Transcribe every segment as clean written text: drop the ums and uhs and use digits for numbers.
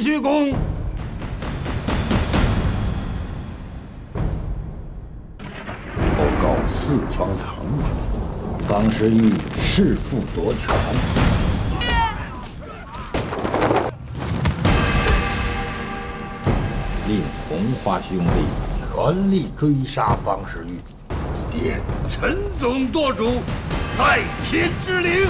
必须攻。 告四川堂主，方世玉弑父夺权。令红花兄弟全力追杀方世玉。殿陈总舵主，在天之灵。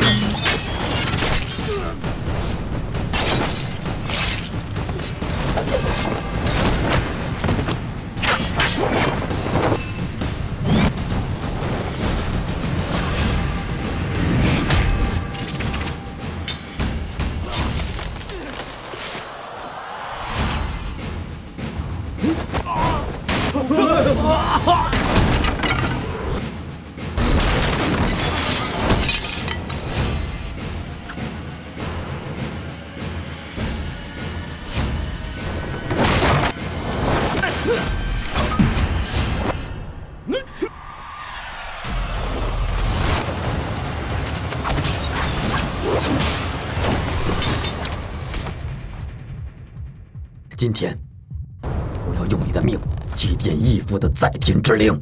今天，我要用你的命祭奠义父的在天之灵。